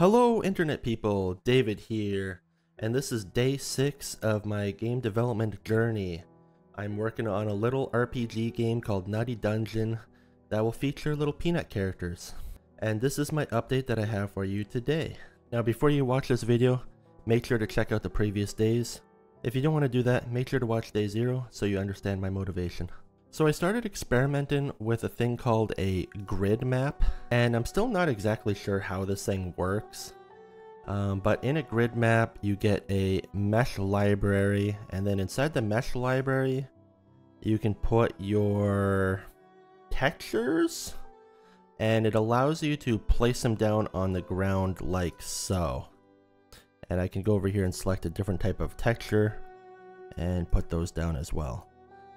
Hello internet people, David here, and this is day 6 of my game development journey. I'm working on a little RPG game called Nutty Dungeon that will feature little peanut characters. And this is my update that I have for you today. Now before you watch this video, make sure to check out the previous days. If you don't want to do that, make sure to watch day 0 so you understand my motivation. So I started experimenting with a thing called a grid map, and I'm still not exactly sure how this thing works, but in a grid map you get a mesh library, and then inside the mesh library you can put your textures, and it allows you to place them down on the ground like so. And I can go over here and select a different type of texture and put those down as well.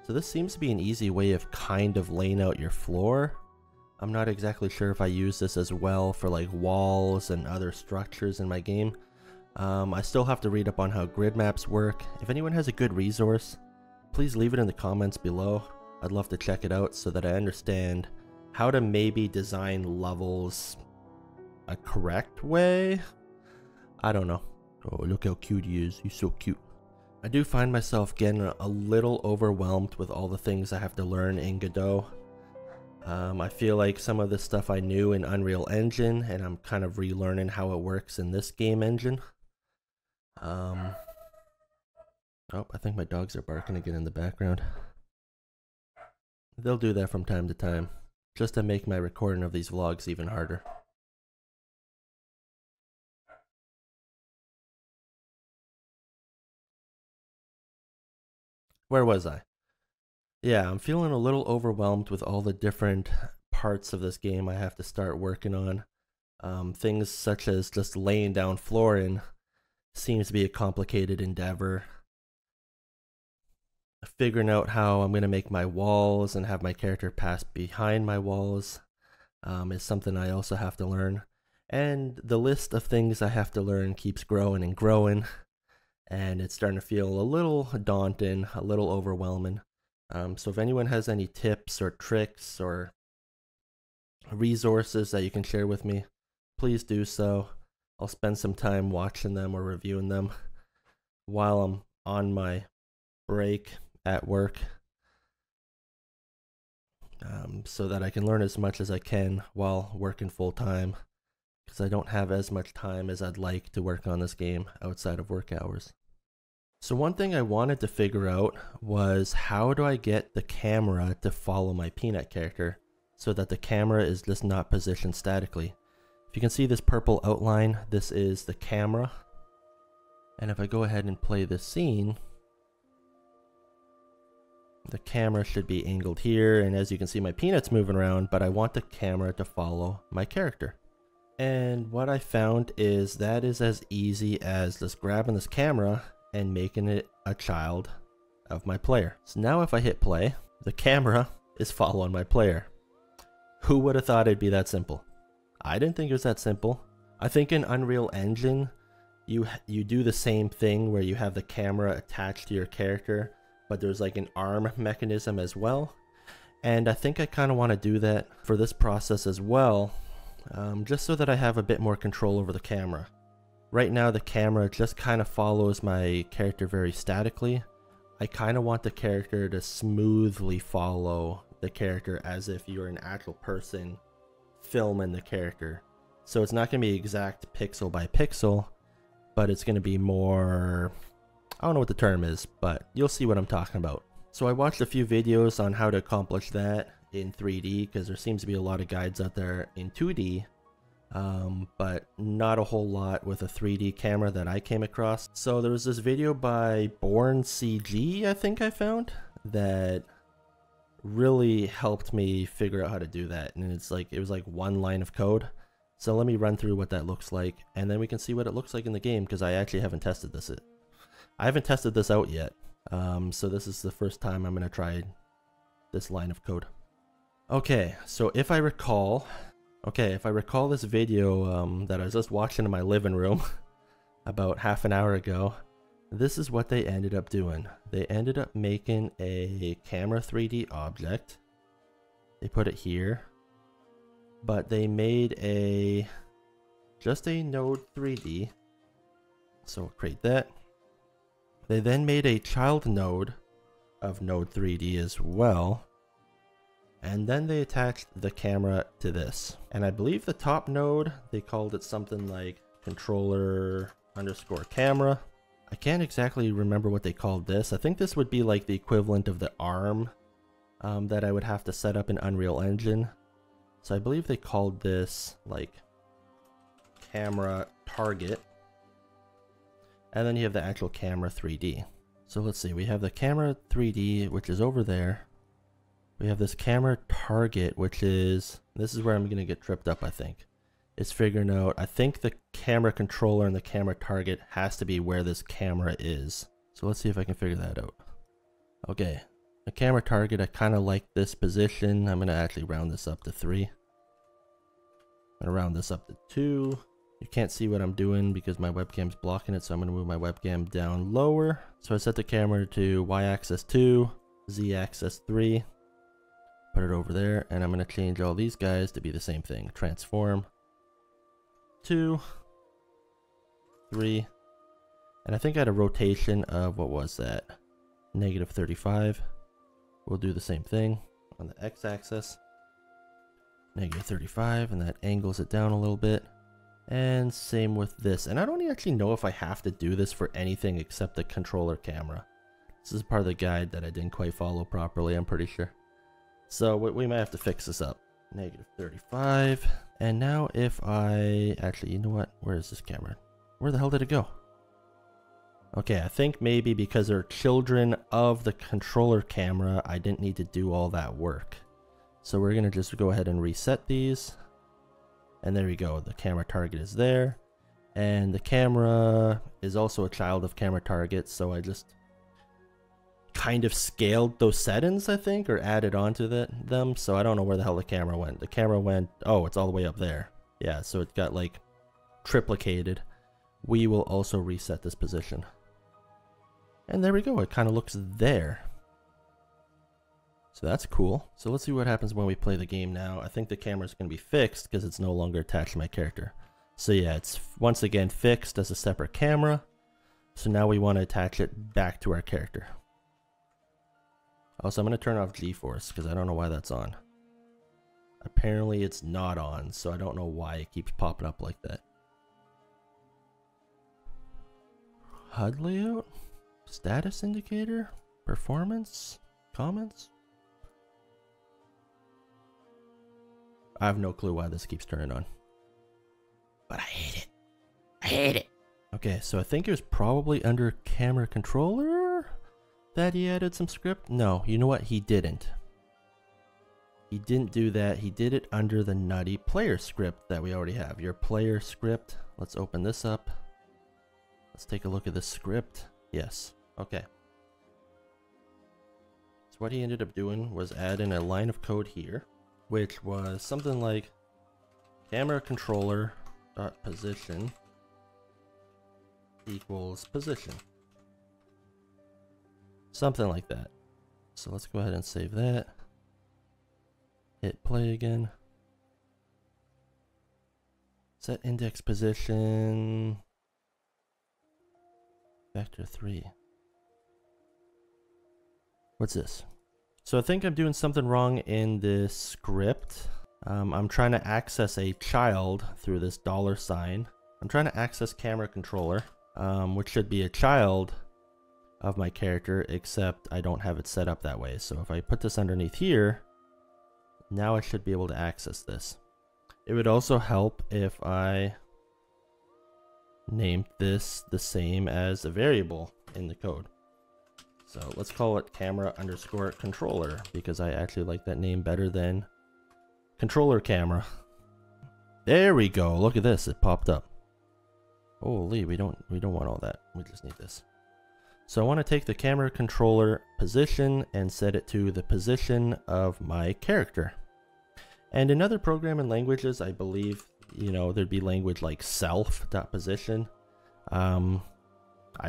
So this seems to be an easy way of kind of laying out your floor. I'm not exactly sure if I use this as well for like walls and other structures in my game. I still have to read up on how grid maps work. If anyone has a good resource, please leave it in the comments below. I'd love to check it out so that I understand how to maybe design levels a correct way. I don't know. Oh, look how cute he is. He's so cute. I do find myself getting a little overwhelmed with all the things I have to learn in Godot. I feel like some of the stuff I knew in Unreal Engine, and I'm kind of relearning how it works in this game engine. Oh, I think my dogs are barking again in the background. They'll do that from time to time, just to make my recording of these vlogs even harder. Where was I? Yeah, I'm feeling a little overwhelmed with all the different parts of this game I have to start working on. Things such as just laying down flooring seems to be a complicated endeavor. Figuring out how I'm going to make my walls and have my character pass behind my walls is something I also have to learn. And the list of things I have to learn keeps growing and growing. And it's starting to feel a little daunting, a little overwhelming. So if anyone has any tips or tricks or resources that you can share with me, please do so. I'll spend some time watching them or reviewing them while I'm on my break at work, so that I can learn as much as I can while working full time. Because I don't have as much time as I'd like to work on this game outside of work hours. So one thing I wanted to figure out was how do I get the camera to follow my peanut character so that the camera is just not positioned statically. If you can see this purple outline, this is the camera. And if I go ahead and play this scene, the camera should be angled here, and as you can see my peanut's moving around, but I want the camera to follow my character. And what I found is that is as easy as just grabbing this camera and making it a child of my player. So now if I hit play, the camera is following my player. Who would have thought it'd be that simple? I didn't think it was that simple. I think in Unreal Engine, you do the same thing where you have the camera attached to your character, but there's like an arm mechanism as well. And I think I kind of want to do that for this process as well. Just so that I have a bit more control over the camera. Right now the camera just kind of follows my character very statically. I kind of want the character to smoothly follow the character as if you're an actual person filming the character. So it's not going to be exact pixel by pixel, but it's going to be more, I don't know what the term is, but you'll see what I'm talking about. So I watched a few videos on how to accomplish that in 3D, because there seems to be a lot of guides out there in 2D, but not a whole lot with a 3D camera that I came across. So there was this video by BornCG, I think I found, that really helped me figure out how to do that. And it's like, it was like one line of code. So let me run through what that looks like, and then we can see what it looks like in the game, because I actually haven't tested this. I haven't tested this out yet. So this is the first time I'm going to try this line of code. Okay, so if I recall this video that I was just watching in my living room about half an hour ago, this is what they ended up doing. They ended up making a camera 3D object. They put it here, but they made a just a node 3D. So create that. They then made a child node of node 3D as well. And then they attached the camera to this. And I believe the top node, they called it something like controller_camera. I can't exactly remember what they called this. I think this would be like the equivalent of the arm that I would have to set up in Unreal Engine. So I believe they called this like camera target. And then you have the actual camera 3D. So let's see, we have the camera 3D, which is over there. We have this camera target, which is, this is where I'm gonna get tripped up, I think. It's figuring out, I think the camera controller and the camera target has to be where this camera is. So let's see if I can figure that out. Okay, the camera target, I kind of like this position. I'm gonna actually round this up to 3. I'm gonna round this up to 2. You can't see what I'm doing because my webcam's blocking it, so I'm gonna move my webcam down lower. So I set the camera to y-axis 2, z-axis 3. Put it over there, and I'm gonna change all these guys to be the same thing. Transform 2, 3, and I think I had a rotation of, what was that? Negative 35. We'll do the same thing on the x-axis. Negative 35, and that angles it down a little bit. And same with this. And I don't actually know if I have to do this for anything except the controller camera. This is part of the guide that I didn't quite follow properly, I'm pretty sure. So we might have to fix this up. Negative 35. And now if I... Actually, you know what? Where is this camera? Where the hell did it go? Okay, I think maybe because they're children of the controller camera, I didn't need to do all that work. So we're going to just go ahead and reset these. And there you go. The camera target is there. And the camera is also a child of camera target. So I just... kind of scaled those settings, I think, or added onto them. So I don't know where the hell the camera went. The camera went, oh, it's all the way up there. Yeah, so it got like triplicated. We will also reset this position. And there we go. It kind of looks there. So that's cool. So let's see what happens when we play the game now. I think the camera is going to be fixed because it's no longer attached to my character. So yeah, it's once again fixed as a separate camera. So now we want to attach it back to our character. Also, I'm going to turn off GeForce because I don't know why that's on. Apparently it's not on, so I don't know why it keeps popping up like that. HUD layout? Status indicator? Performance? Comments? I have no clue why this keeps turning on. But I hate it. I hate it. Okay, so I think it was probably under camera controller? That he added some script? No, you know what? He didn't. He didn't do that. He did it under the Nutty player script that we already have. Your player script. Let's open this up. Let's take a look at the script. Yes. Okay. So what he ended up doing was add in a line of code here, which was something like camera controller dot position equals position. Something like that. So let's go ahead and save that. Hit play again. Set index position. Vector 3. What's this? So I think I'm doing something wrong in this script. I'm trying to access a child through this dollar sign. I'm trying to access camera controller, which should be a child of my character, except I don't have it set up that way. So if I put this underneath here, now I should be able to access this. It would also help if I named this the same as a variable in the code. So let's call it camera_controller because I actually like that name better than controller camera. There we go. Look at this. It popped up. Holy, we don't want all that. We just need this. So I want to take the camera controller position and set it to the position of my character. And in other programming languages, I believe, you know, there'd be language like self.position. I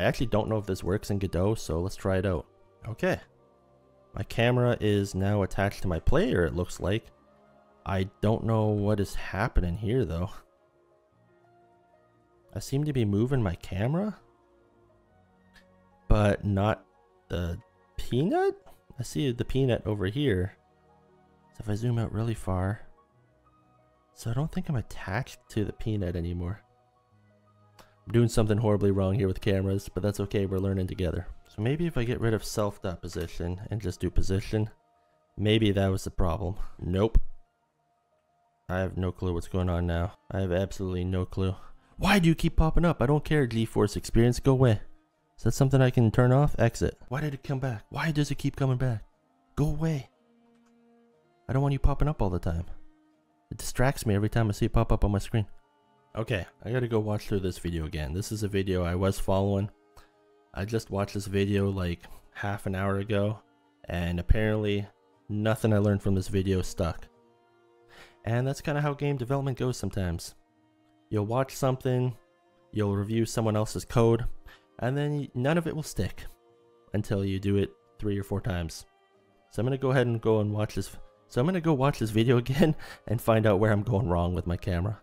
actually don't know if this works in Godot, so let's try it out. Okay. My camera is now attached to my player, it looks like. I don't know what is happening here, though. I seem to be moving my camera, but not the peanut. I see the peanut over here. So if I zoom out really far, so I don't think I'm attached to the peanut anymore. I'm doing something horribly wrong here with cameras, but that's okay. We're learning together. So maybe if I get rid of self.position and just do position, maybe that was the problem. Nope. I have no clue what's going on now. I have absolutely no clue. Why do you keep popping up? I don't care, GeForce Experience. Go away. Is that something I can turn off? Exit. Why did it come back? Why does it keep coming back? Go away. I don't want you popping up all the time. It distracts me every time I see it pop up on my screen. Okay, I gotta go watch through this video again. This is a video I was following. I just watched this video like half an hour ago, and apparently nothing I learned from this video stuck. And that's kind of how game development goes sometimes. You'll watch something, you'll review someone else's code, and then none of it will stick until you do it 3 or 4 times. So I'm gonna go ahead and go and watch this. So I'm gonna go watch this video again and find out where I'm going wrong with my camera.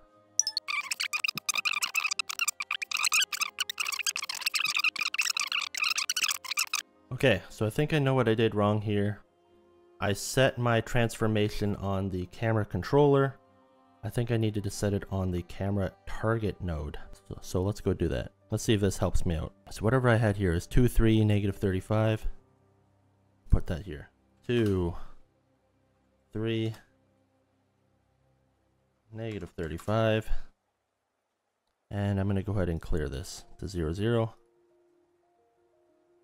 Okay, so I think I know what I did wrong here. I set my transformation on the camera controller. I think I needed to set it on the camera target node. So let's go do that. Let's see if this helps me out. So whatever I had here is 2, 3, negative 35. Put that here. 2, 3, negative 35. And I'm gonna go ahead and clear this to 0, 0.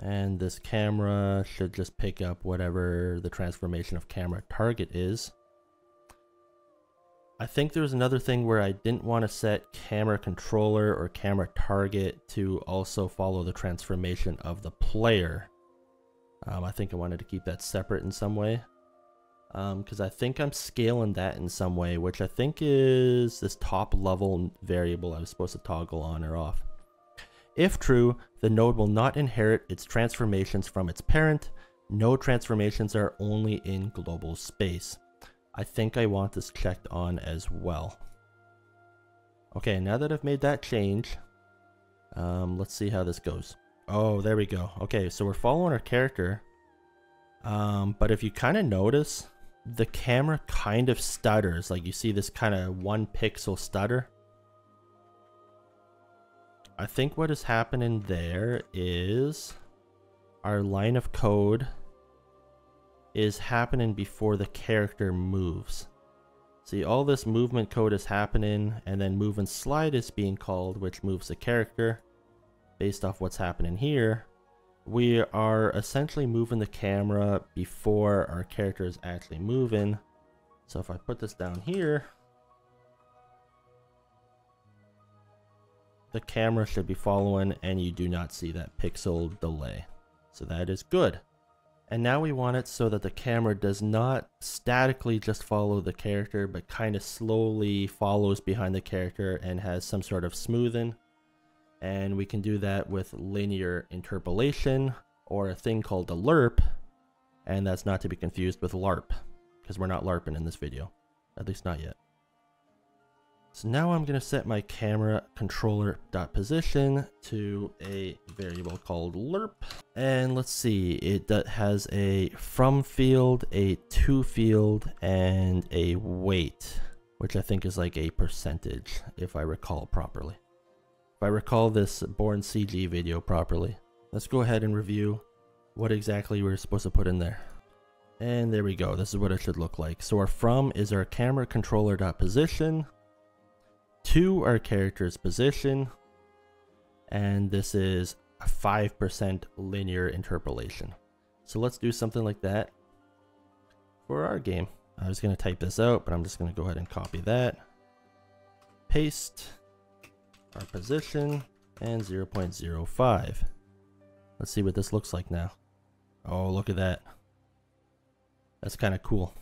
And this camera should just pick up whatever the transformation of camera target is. I think there was another thing where I didn't want to set camera controller or camera target to also follow the transformation of the player. I think I wanted to keep that separate in some way. Because I think I'm scaling that in some way, which I think is this top level variable I was supposed to toggle on or off. If true, the node will not inherit its transformations from its parent. No transformations are only in global space. I think I want this checked on as well. Okay, now that I've made that change, let's see how this goes. Oh, there we go. Okay, so we're following our character, but if you kind of notice, the camera kind of stutters. Like you see this kind of 1 pixel stutter. I think what is happening there is our line of code is happening before the character moves. See, all this movement code is happening, and then move and slide is being called, which moves the character. Based off what's happening here, we are essentially moving the camera before our character is actually moving. So if I put this down here, the camera should be following, and you do not see that pixel delay. So that is good. And now we want it so that the camera does not statically just follow the character, but kind of slowly follows behind the character and has some sort of smoothing. And we can do that with linear interpolation or a thing called a lerp. And that's not to be confused with LARP, because we're not LARPing in this video, at least not yet. So now I'm going to set my camera controller.position to a variable called lerp. And let's see, it has a from field, a to field, and a weight, which I think is like a percentage, if I recall properly. If I recall this BornCG video properly. Let's go ahead and review what exactly we're supposed to put in there. And there we go, this is what it should look like. So our from is our camera controller.position. To our character's position, and this is a 5% linear interpolation. So let's do something like that for our game. I was going to type this out, but I'm just going to go ahead and copy that, paste our position, and 0.05. Let's see what this looks like now. Oh, look at that. That's kind of cool.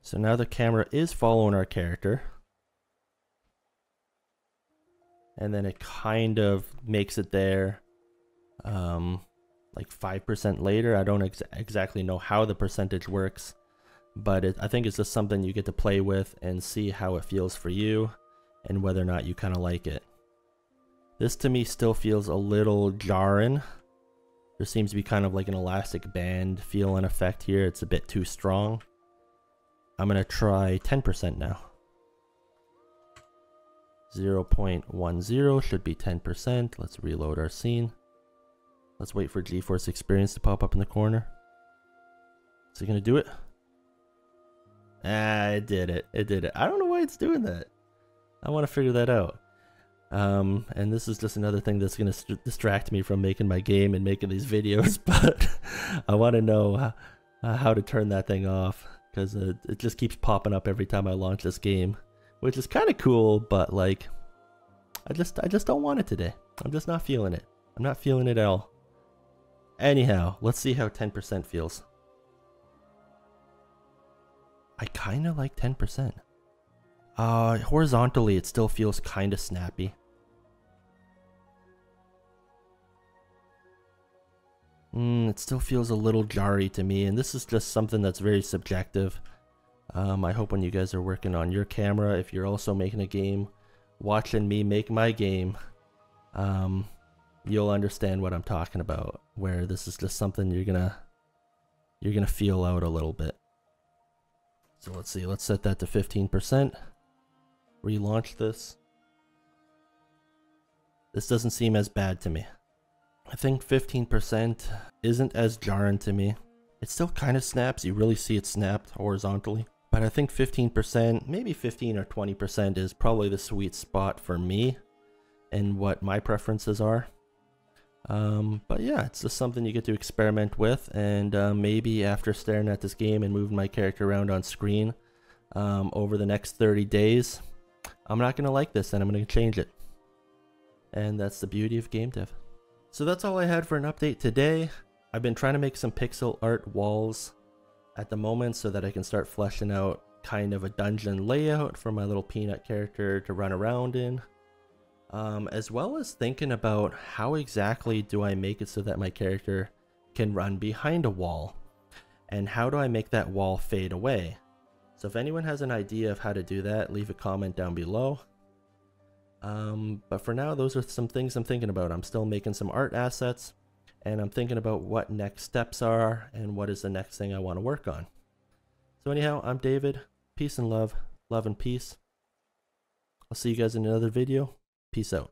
So now the camera is following our character, and then it kind of makes it there like 5% later. I don't exactly know how the percentage works, but I think it's just something you get to play with and see how it feels for you and whether or not you kind of like it. This to me still feels a little jarring. There seems to be kind of like an elastic band feel and effect here. It's a bit too strong. I'm gonna try 10% now. 0.10 should be 10%. Let's reload our scene. Let's wait for GeForce Experience to pop up in the corner. Is it gonna do it? Ah, it did it. It did it. I don't know why it's doing that. I want to figure that out. And this is just another thing that's gonna distract me from making my game and making these videos. But I want to know how to turn that thing off, because it just keeps popping up every time I launch this game, which is kind of cool. But like, I just don't want it today. I'm just not feeling it. I'm not feeling it at all. Anyhow, let's see how 10% feels. I kind of like 10%. Horizontally, it still feels kind of snappy. It still feels a little jarry to me, and this is just something that's very subjective. I hope when you guys are working on your camera, if you're also making a game, watching me make my game, you'll understand what I'm talking about, where this is just something you're gonna feel out a little bit. So let's see, let's set that to 15%. Relaunch this. This doesn't seem as bad to me. I think 15% isn't as jarring to me. It still kind of snaps, you really see it snapped horizontally. But I think 15%, maybe 15 or 20% is probably the sweet spot for me and what my preferences are. But yeah, it's just something you get to experiment with, and maybe after staring at this game and moving my character around on screen over the next 30 days, I'm not going to like this and I'm going to change it. And that's the beauty of game dev. So that's all I had for an update today. I've been trying to make some pixel art walls at the moment so that I can start fleshing out kind of a dungeon layout for my little peanut character to run around in. As well as thinking about how exactly do I make it so that my character can run behind a wall, and how do I make that wall fade away. So if anyone has an idea of how to do that, leave a comment down below. But for now, those are some things I'm thinking about. I'm still making some art assets, and I'm thinking about what next steps are and what is the next thing I want to work on. So anyhow, I'm David. Peace and love. Love and peace. I'll see you guys in another video. Peace out.